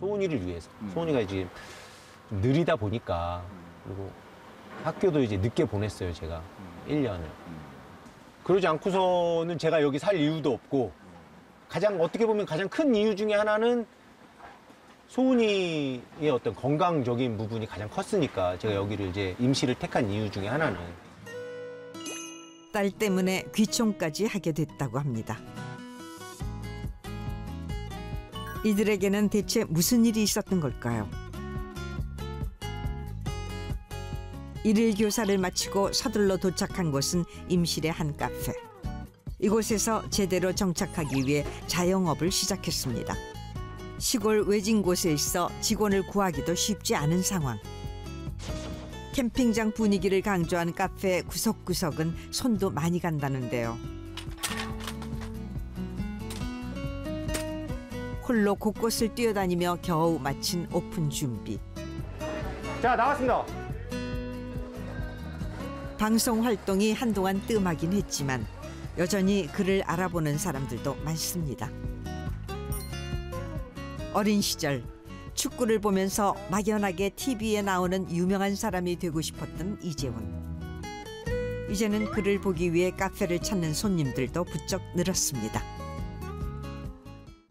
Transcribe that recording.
소은이를 위해서. 소은이가 지금 느리다 보니까, 그리고 학교도 이제 늦게 보냈어요, 제가. 1년을. 그러지 않고서는 제가 여기 살 이유도 없고, 가장, 어떻게 보면 가장 큰 이유 중에 하나는 소은이의 어떤 건강적인 부분이 가장 컸으니까, 제가 여기를 이제 임실을 택한 이유 중에 하나는. 딸 때문에 귀촌까지 하게 됐다고 합니다. 이들에게는 대체 무슨 일이 있었던 걸까요? 일일 교사를 마치고 서둘러 도착한 곳은 임실의 한 카페. 이곳에서 제대로 정착하기 위해 자영업을 시작했습니다. 시골 외진 곳에 있어 직원을 구하기도 쉽지 않은 상황. 캠핑장 분위기를 강조한 카페 구석구석은 손도 많이 간다는데요. 홀로 곳곳을 뛰어다니며 겨우 마친 오픈 준비. 자, 나왔습니다. 방송 활동이 한동안 뜸하긴 했지만 여전히 그를 알아보는 사람들도 많습니다. 어린 시절 축구를 보면서 막연하게 TV에 나오는 유명한 사람이 되고 싶었던 이재훈. 이제는 그를 보기 위해 카페를 찾는 손님들도 부쩍 늘었습니다.